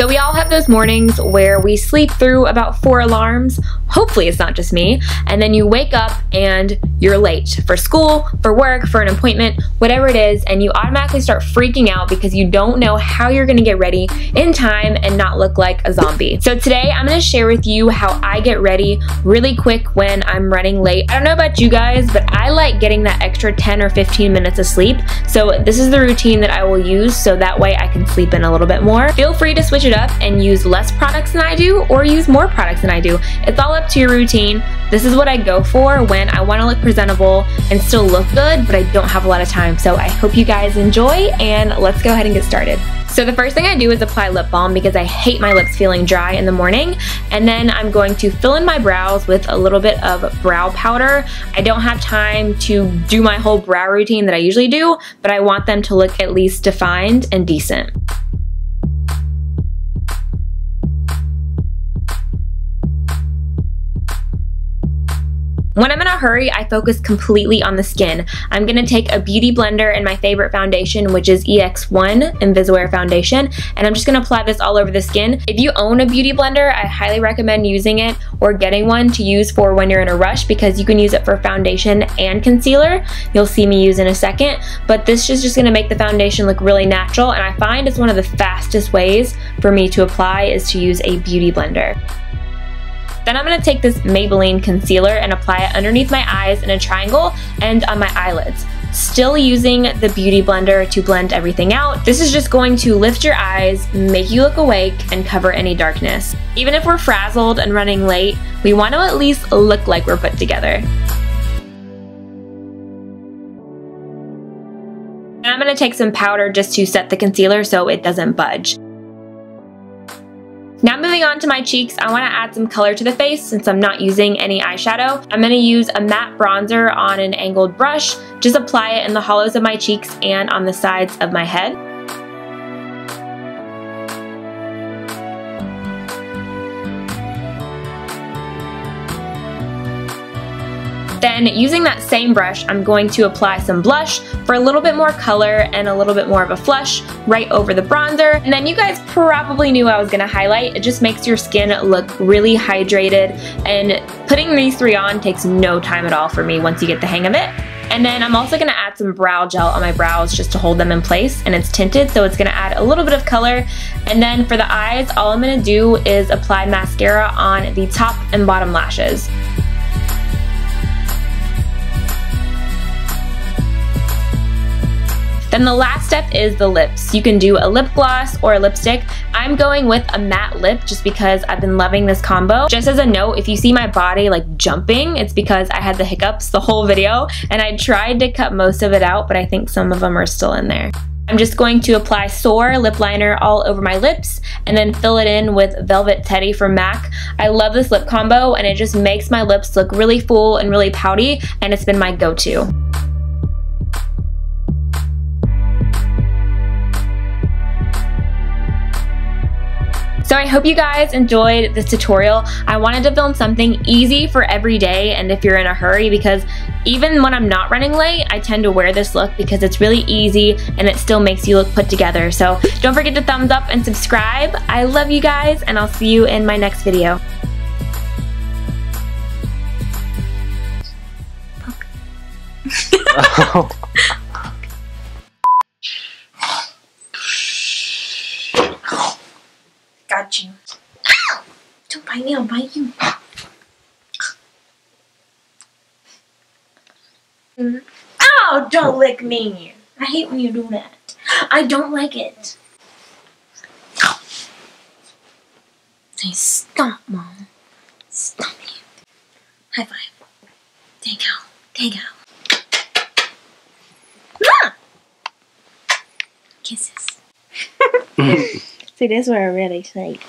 So we all have those mornings where we sleep through about 4 alarms, hopefully it's not just me, and then you wake up and you're late for school, for work, for an appointment, whatever it is, and you automatically start freaking out because you don't know how you're gonna get ready in time and not look like a zombie. So today I'm gonna share with you how I get ready really quick when I'm running late. I don't know about you guys, but I like getting that extra 10 or 15 minutes of sleep. So this is the routine that I will use so that way I can sleep in a little bit more. Feel free to switch it up and use less products than I do or use more products than I do. It's all up to your routine. This is what I go for when I wanna look presentable and still look good, but I don't have a lot of time. So I hope you guys enjoy and let's go ahead and get started. So the first thing I do is apply lip balm because I hate my lips feeling dry in the morning. And then I'm going to fill in my brows with a little bit of brow powder. I don't have time to do my whole brow routine that I usually do, but I want them to look at least defined and decent. When I'm in a hurry, I focus completely on the skin. I'm gonna take a Beauty Blender and my favorite foundation, which is EX1 Invisiwear Foundation, and I'm just gonna apply this all over the skin. If you own a Beauty Blender, I highly recommend using it or getting one to use for when you're in a rush because you can use it for foundation and concealer. You'll see me use in a second, but this is just gonna make the foundation look really natural, and I find it's one of the fastest ways for me to apply is to use a Beauty Blender. Then I'm gonna take this Maybelline concealer and apply it underneath my eyes in a triangle and on my eyelids. Still using the Beauty Blender to blend everything out. This is just going to lift your eyes, make you look awake, and cover any darkness. Even if we're frazzled and running late, we want to at least look like we're put together. And I'm gonna take some powder just to set the concealer so it doesn't budge. Now moving on to my cheeks, I want to add some color to the face since I'm not using any eyeshadow. I'm going to use a matte bronzer on an angled brush, just apply it in the hollows of my cheeks and on the sides of my head. Then using that same brush, I'm going to apply some blush for a little bit more color and a little bit more of a flush right over the bronzer. And then you guys probably knew I was gonna highlight. It just makes your skin look really hydrated, and putting these three on takes no time at all for me once you get the hang of it. And then I'm also gonna add some brow gel on my brows just to hold them in place, and it's tinted, so it's gonna add a little bit of color. And then for the eyes, all I'm gonna do is apply mascara on the top and bottom lashes. Then the last step is the lips. You can do a lip gloss or a lipstick. I'm going with a matte lip just because I've been loving this combo. Just as a note, if you see my body like jumping, it's because I had the hiccups the whole video and I tried to cut most of it out, but I think some of them are still in there. I'm just going to apply Soar Lip Liner all over my lips and then fill it in with Velvet Teddy from MAC. I love this lip combo and it just makes my lips look really full and really pouty, and it's been my go-to. So I hope you guys enjoyed this tutorial. I wanted to film something easy for every day and if you're in a hurry, because even when I'm not running late, I tend to wear this look because it's really easy and it still makes you look put together. So don't forget to thumbs up and subscribe. I love you guys and I'll see you in my next video. Got you. Ow! Don't bite me, I'll bite you. Ow! Don't lick me. I hate when you do that. I don't like it. Say stop, Mom. Stop you. High five. There you go. There you go. Ah! Kisses. See, that's where I really sleep.